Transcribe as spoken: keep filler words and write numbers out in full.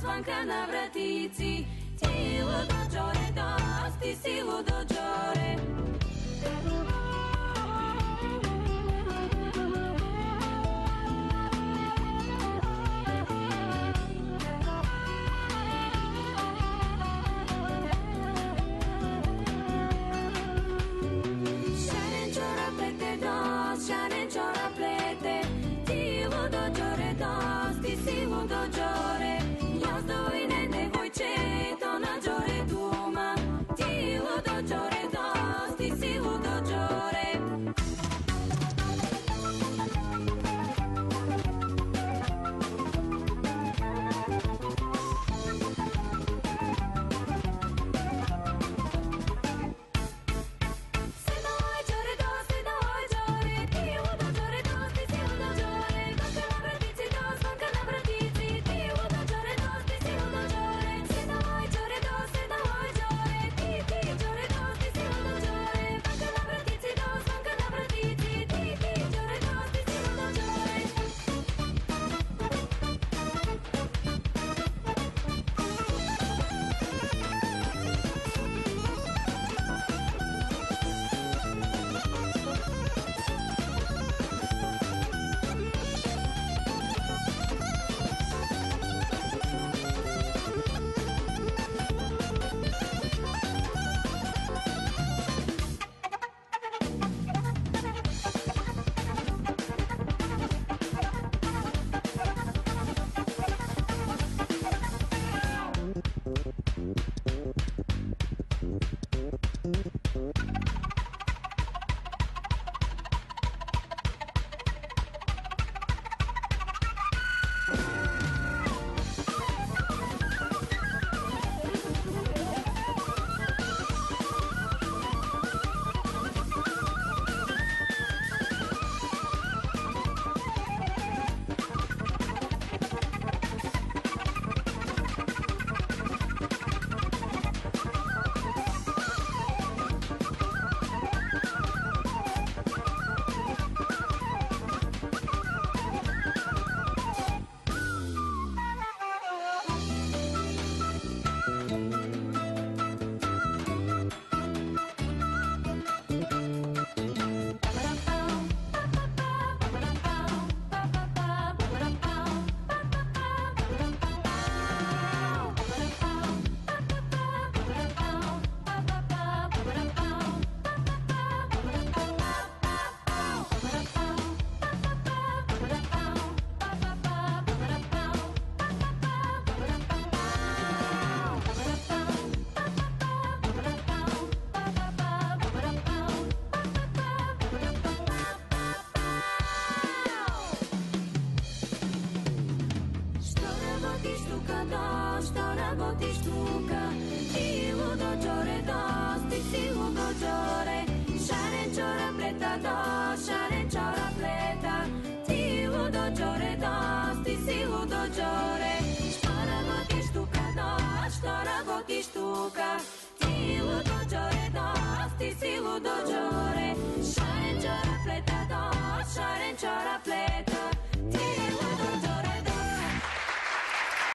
svanka na vratici. Ti ludo Джоре дос, ti si ludo Джоре. Ti ludo Джоре дос, ti si ludo Джоре.